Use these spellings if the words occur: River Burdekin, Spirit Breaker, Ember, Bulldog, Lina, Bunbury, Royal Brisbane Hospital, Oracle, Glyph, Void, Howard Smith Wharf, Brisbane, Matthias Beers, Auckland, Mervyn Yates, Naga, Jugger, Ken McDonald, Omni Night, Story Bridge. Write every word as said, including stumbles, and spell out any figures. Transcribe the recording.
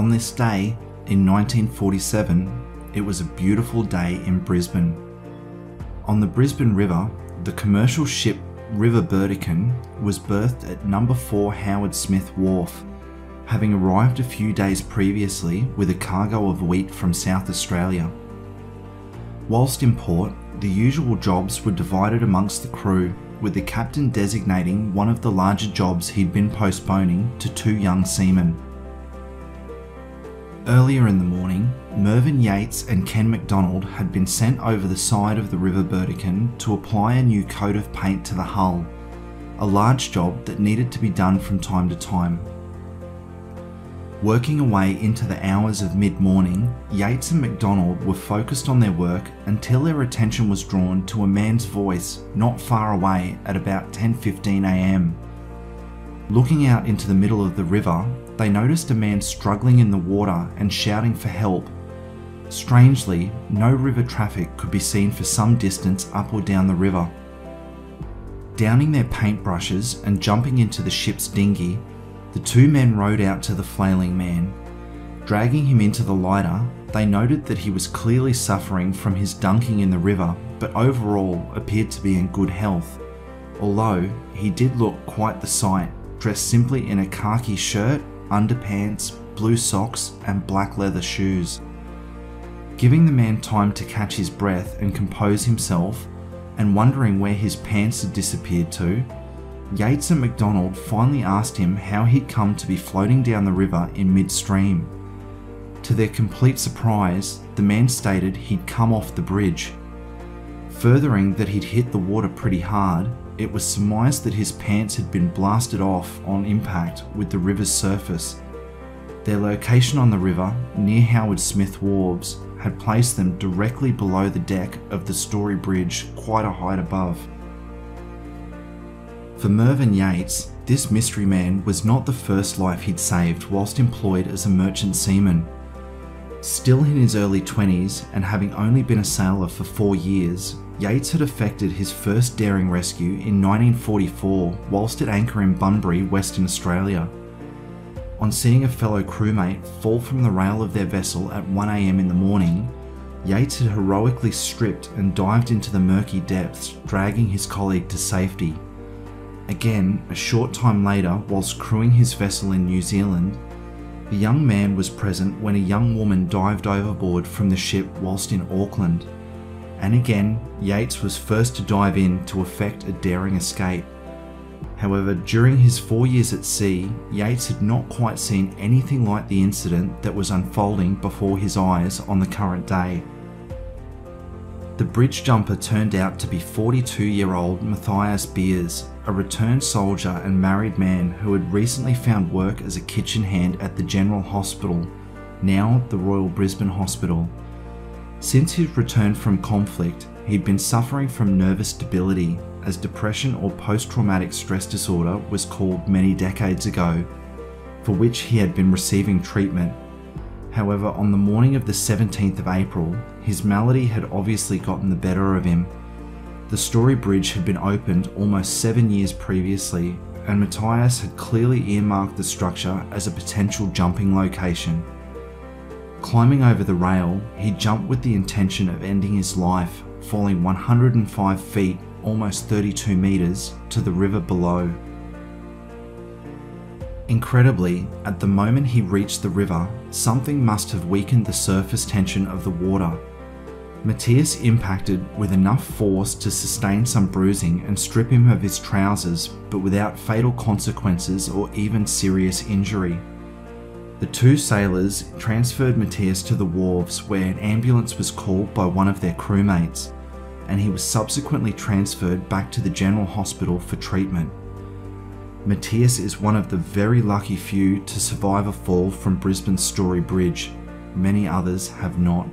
on this day in nineteen forty-seven, it was a beautiful day in Brisbane. On the Brisbane River, the commercial ship River Burdekin was berthed at number four Howard Smith Wharf, having arrived a few days previously with a cargo of wheat from South Australia. Whilst in port, the usual jobs were divided amongst the crew, with the captain designating one of the larger jobs he'd been postponing to two young seamen. Earlier in the morning, Mervyn Yates and Ken McDonald had been sent over the side of the River Burdekin to apply a new coat of paint to the hull, a large job that needed to be done from time to time. Working away into the hours of mid-morning, Yates and McDonald were focused on their work until their attention was drawn to a man's voice not far away at about ten fifteen a m. Looking out into the middle of the river, they noticed a man struggling in the water and shouting for help. Strangely, no river traffic could be seen for some distance up or down the river. Downing their paintbrushes and jumping into the ship's dinghy, the two men rowed out to the flailing man. Dragging him into the lighter, they noted that he was clearly suffering from his dunking in the river, but overall appeared to be in good health, although he did look quite the sight, dressed simply in a khaki shirt, underpants, blue socks and black leather shoes. Giving the man time to catch his breath and compose himself, and wondering where his pants had disappeared to, Yates and McDonald finally asked him how he'd come to be floating down the river in midstream. To their complete surprise, the man stated he'd come off the bridge. Furthering that he'd hit the water pretty hard, it was surmised that his pants had been blasted off on impact with the river's surface. Their location on the river, near Howard Smith Wharves, had placed them directly below the deck of the Story Bridge, quite a height above. For Mervyn Yates, this mystery man was not the first life he'd saved whilst employed as a merchant seaman. Still in his early twenties and having only been a sailor for four years, Yates had effected his first daring rescue in nineteen forty-four whilst at anchor in Bunbury, Western Australia. On seeing a fellow crewmate fall from the rail of their vessel at one a m in the morning, Yates had heroically stripped and dived into the murky depths, dragging his colleague to safety. Again, a short time later, whilst crewing his vessel in New Zealand, the young man was present when a young woman dived overboard from the ship whilst in Auckland. And again, Yates was first to dive in to effect a daring escape. However, during his four years at sea, Yates had not quite seen anything like the incident that was unfolding before his eyes on the current day. The bridge jumper turned out to be forty-two-year-old Matthias Beers, a returned soldier and married man who had recently found work as a kitchen hand at the General Hospital, now the Royal Brisbane Hospital. Since his return from conflict, he'd been suffering from nervous debility, as depression or post-traumatic stress disorder was called many decades ago, for which he had been receiving treatment. However, on the morning of the seventeenth of April, his malady had obviously gotten the better of him. The Story Bridge had been opened almost seven years previously, and Matthias had clearly earmarked the structure as a potential jumping location. Climbing over the rail, he jumped with the intention of ending his life, falling one hundred and five feet, almost thirty-two meters, to the river below. Incredibly, at the moment he reached the river, something must have weakened the surface tension of the water. Matthias impacted with enough force to sustain some bruising and strip him of his trousers, but without fatal consequences or even serious injury. The two sailors transferred Matthias to the wharves, where an ambulance was called by one of their crewmates, and he was subsequently transferred back to the General Hospital for treatment. Matthias is one of the very lucky few to survive a fall from Brisbane's Story Bridge. Many others have not.